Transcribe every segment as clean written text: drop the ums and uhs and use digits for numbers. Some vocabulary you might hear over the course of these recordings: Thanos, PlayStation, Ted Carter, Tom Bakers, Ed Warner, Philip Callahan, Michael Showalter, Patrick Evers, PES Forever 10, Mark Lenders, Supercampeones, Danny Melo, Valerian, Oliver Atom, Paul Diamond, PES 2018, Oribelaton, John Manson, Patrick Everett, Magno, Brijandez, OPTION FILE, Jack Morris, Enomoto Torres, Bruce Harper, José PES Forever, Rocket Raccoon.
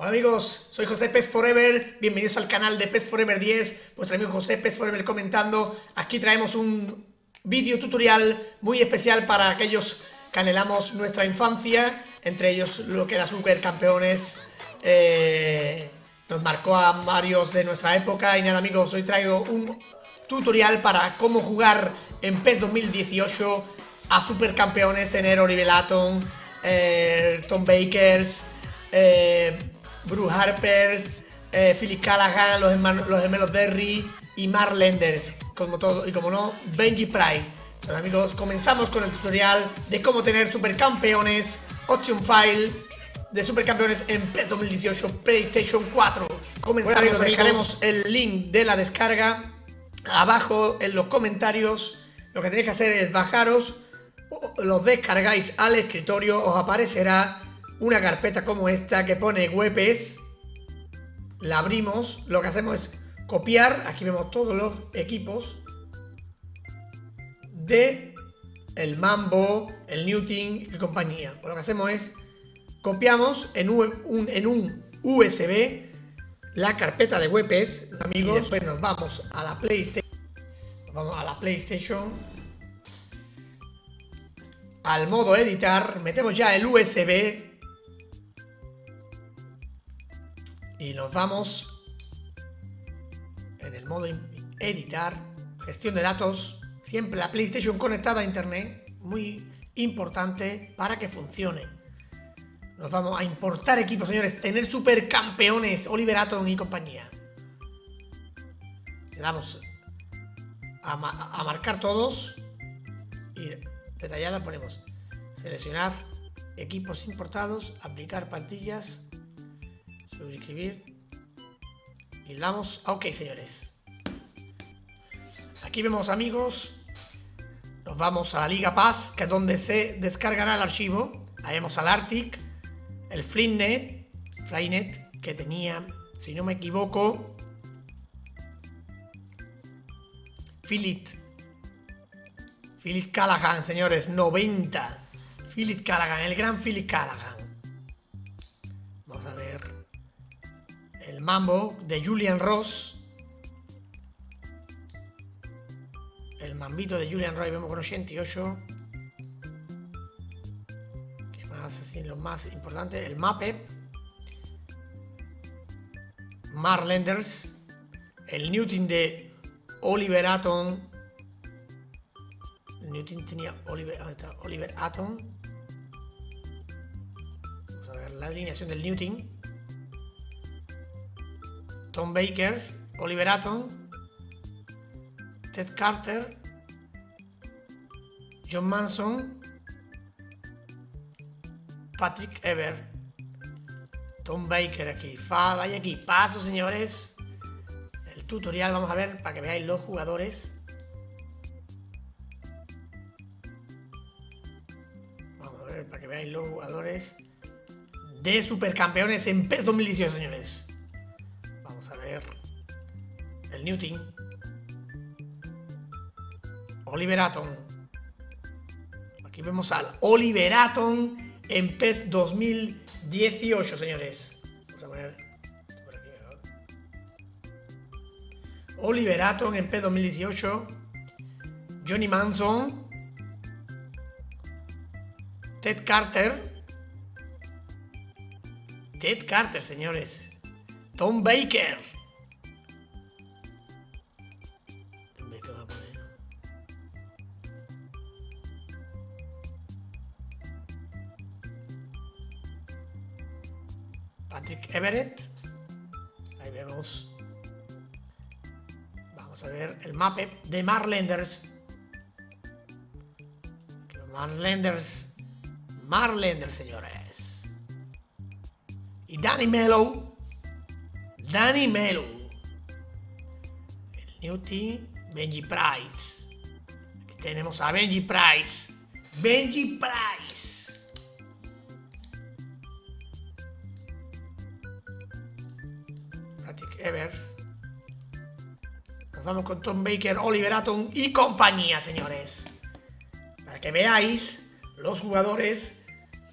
Hola amigos, soy José PES Forever, bienvenidos al canal de PES Forever 10, vuestro amigo José PES Forever comentando. Aquí traemos un vídeo tutorial muy especial para aquellos que anhelamos nuestra infancia, entre ellos lo que era Supercampeones, nos marcó a varios de nuestra época. Y nada amigos, hoy traigo un tutorial para cómo jugar en PES 2018 a Supercampeones, tener Oribelaton, Tom Bakers, Bruce Harper, Philip Callahan, los gemelos Derry y Mark Lenders, como todo, y como no, Benji Price. Entonces amigos, comenzamos con el tutorial de cómo tener Supercampeones, option file de Supercampeones en PES 2018 PlayStation 4. Comenzamos, amigos, dejaremos el link de la descarga abajo en los comentarios. Lo que tenéis que hacer es bajaros, los descargáis al escritorio, os aparecerá una carpeta como esta que pone WPS, la abrimos, lo que hacemos es copiar, aquí vemos todos los equipos de el Mambo, el Newton y compañía. Lo que hacemos es copiamos en un USB la carpeta de WPS, amigos, y después nos vamos a la PlayStation, al modo editar, metemos ya el USB y nos vamos en el modo editar, gestión de datos, siempre la PlayStation conectada a internet, muy importante para que funcione. Nos vamos a importar equipos, señores, tener Supercampeones, Oliver Atom y compañía. Le damos a marcar todos y detallada ponemos seleccionar equipos importados, aplicar plantillas, suscribir y le damos a OK, señores. Aquí vemos, amigos, nos vamos a la Liga PES, que es donde se descargará el archivo. Ahí vemos al Arctic, el Flynet, que tenía, si no me equivoco, Philip Callahan, señores, 90. Philip Callahan, el gran Philip Callahan. Vamos a ver el Mambo de Julian Ross, el Mambito de Julian Ross, vemos con 88. ¿Qué más? Así, lo más importante, el Mapep, Mark Lenders, el Newton de Oliver Atom. Newton tenía Oliver Atom. Vamos a ver la alineación del Newton. Tom Bakers, Oliver Atom, Ted Carter, John Manson, Patrick Everett, Tom Bakers aquí. Vaya aquí, paso, señores. El tutorial, vamos a ver para que veáis los jugadores. Vamos a ver para que veáis los jugadores de Supercampeones en PES 2018, señores. Vamos a ver el Newton, Oliver Atom. Aquí vemos al Oliver Atom en PES 2018, señores. Vamos a poner por aquí, ¿no? Oliver Atom en PES 2018, Johnny Manson, Ted Carter, señores, Tom Baker. Va a poner Patrick Everett. Ahí vemos. Vamos a ver el mapa de Mark Lenders. Mark Lenders, señores. Y Danny Melo, el Newton, Benji Price. Aquí tenemos a Benji Price. Patrick Evers. Nos vamos con Tom Baker, Oliver Atom y compañía, señores. Para que veáis los jugadores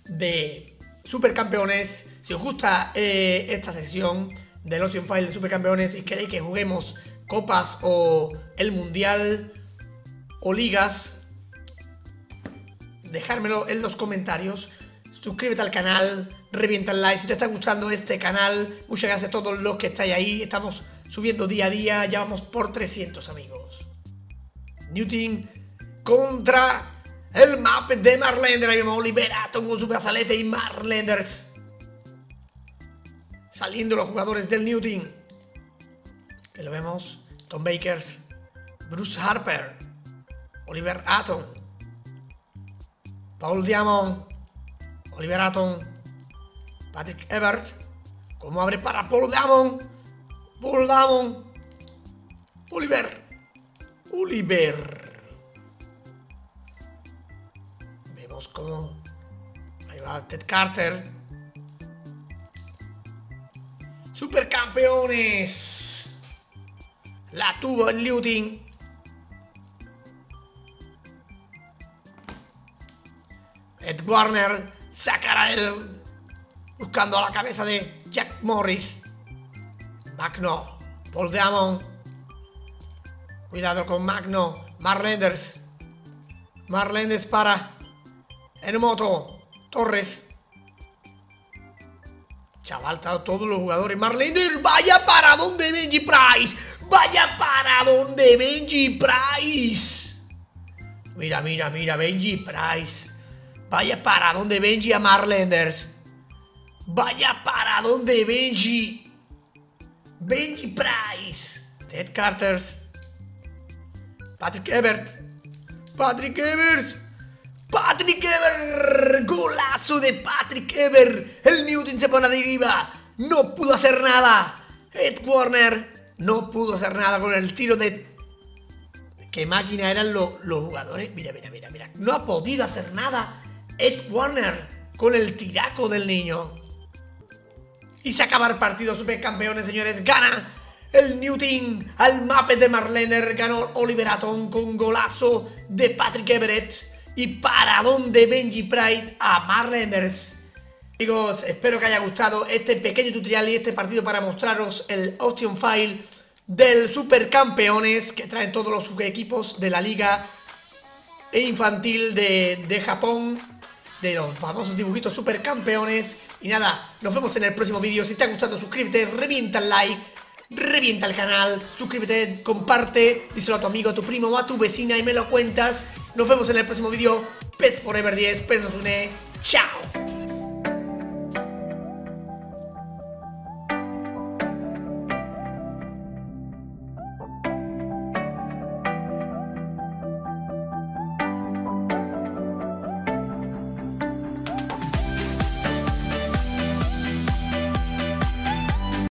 de Supercampeones. Si os gusta esta sección del Ocean File de Supercampeones y queréis que juguemos copas o el mundial o ligas, dejármelo en los comentarios. Suscríbete al canal, revienta el like si te está gustando este canal. Muchas gracias a todos los que estáis ahí. Estamos subiendo día a día, ya vamos por 300, amigos. Newton contra el map de Mark Lenders. Ahí vemos Oliver Atom con su brazalete y Mark Lenders. Saliendo los jugadores del Newton. Ahí lo vemos. Tom Bakers, Bruce Harper, Oliver Atom, Paul Diamond, Oliver Atom, Patrick Everett. Como abre para Paul Diamond. Paul Diamond. Oliver. Vemos cómo. Ahí va Ted Carter. Supercampeones. La tuvo el Newton. Ed Warner sacará él buscando a la cabeza de Jack Morris. Magno, Paul Diamond. Cuidado con Magno. Mark Lenders. Mark Lenders para Enomoto Torres. Chaval, todos los jugadores. Mark Lenders, vaya para donde Benji Price. Vaya para donde Benji Price. Mira, mira, mira, Benji Price. Vaya para donde Benji a Mark Lenders. Vaya para donde Benji. Benji Price. Ted Carter. Patrick Everett. Patrick Everett. Patrick Everett. Golazo de Patrick Everett. El Newton se pone a deriva. No pudo hacer nada. Ed Warner no pudo hacer nada con el tiro de... Qué máquina eran los jugadores. Mira, mira, mira, mira. No ha podido hacer nada Ed Warner con el tiraco del niño. Y se acaba el partido. Supercampeones, señores. Gana el Newton al mape de Mark Lenders. Ganó Oliver Atom con golazo de Patrick Everett. Y para donde Benji Price a Mark Lenders. Amigos, espero que haya gustado este pequeño tutorial y este partido para mostraros el Option File del Supercampeones, que traen todos los equipos de la liga infantil de Japón, de los famosos dibujitos Supercampeones. Y nada, nos vemos en el próximo vídeo. Si te ha gustado, suscríbete, revienta el like, revienta el canal, suscríbete, comparte, díselo a tu amigo, a tu primo o a tu vecina y me lo cuentas. Nos vemos en el próximo vídeo. PES Forever 10, PES 2018. Chao.